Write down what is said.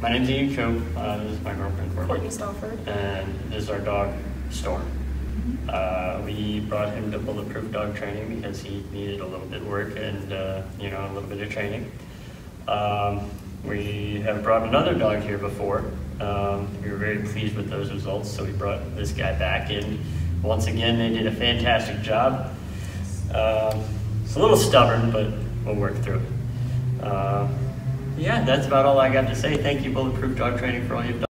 My name's Ian Cho. This is my girlfriend, Courtney Stauffer. And this is our dog, Storm. We brought him to Bulletproof Dog Training because he needed a little bit of work and you know, a little bit of training. We have brought another dog here before. We were very pleased with those results, so we brought this guy back in. Once again, they did a fantastic job. It's a little stubborn, but we'll work through it. Yeah, that's about all I got to say. Thank you, Bulletproof Dog Training, for all you've done.